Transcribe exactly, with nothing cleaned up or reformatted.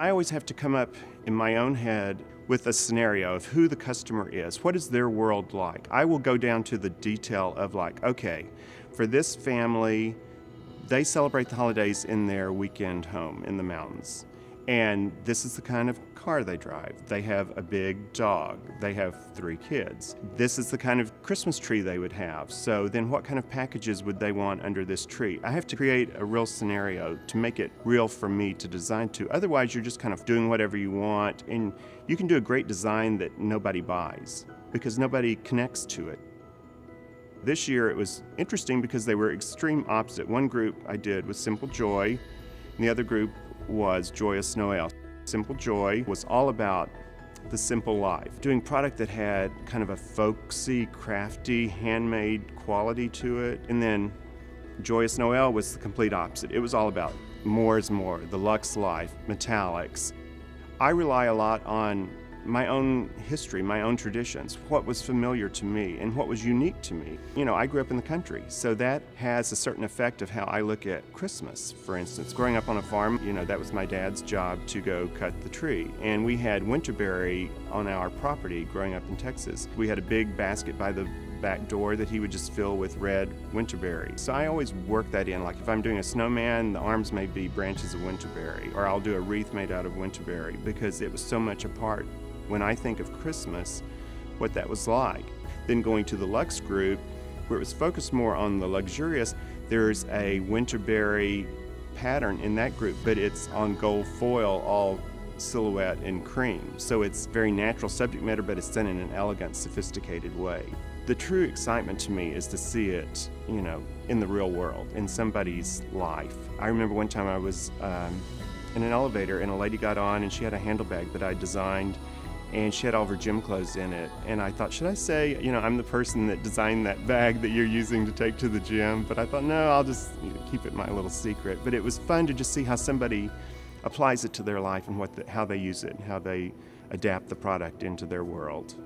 I always have to come up in my own head with a scenario of who the customer is. What is their world like? I will go down to the detail of like, okay, for this family, they celebrate the holidays in their weekend home in the mountains. And this is the kind of car they drive. They have a big dog. They have three kids. This is the kind of Christmas tree they would have. So then what kind of packages would they want under this tree? I have to create a real scenario to make it real for me to design to. Otherwise, you're just kind of doing whatever you want, and you can do a great design that nobody buys because nobody connects to it. This year, it was interesting because they were extreme opposite. One group I did was Simple Joy, and the other group was Joyous Noel. Simple Joy was all about the simple life, doing product that had kind of a folksy, crafty, handmade quality to it. And then Joyous Noel was the complete opposite. It was all about more is more, the luxe life, metallics. I rely a lot on my own history, my own traditions, what was familiar to me and what was unique to me. You know, I grew up in the country, so that has a certain effect of how I look at Christmas, for instance. Growing up on a farm, you know, that was my dad's job to go cut the tree. And we had winterberry on our property growing up in Texas. We had a big basket by the back door that he would just fill with red winterberry. So I always work that in. Like if I'm doing a snowman, the arms may be branches of winterberry, or I'll do a wreath made out of winterberry because it was so much a part. When I think of Christmas, what that was like. Then going to the luxe group, where it was focused more on the luxurious, there's a winterberry pattern in that group, but it's on gold foil, all silhouette and cream. So it's very natural subject matter, but it's done in an elegant, sophisticated way. The true excitement to me is to see it, you know, in the real world, in somebody's life. I remember one time I was um, in an elevator and a lady got on and she had a handlebag that I designed, and she had all of her gym clothes in it. And I thought, should I say, you know, I'm the person that designed that bag that you're using to take to the gym? But I thought, no, I'll just you know, keep it my little secret. But it was fun to just see how somebody applies it to their life and what the, how they use it and how they adapt the product into their world.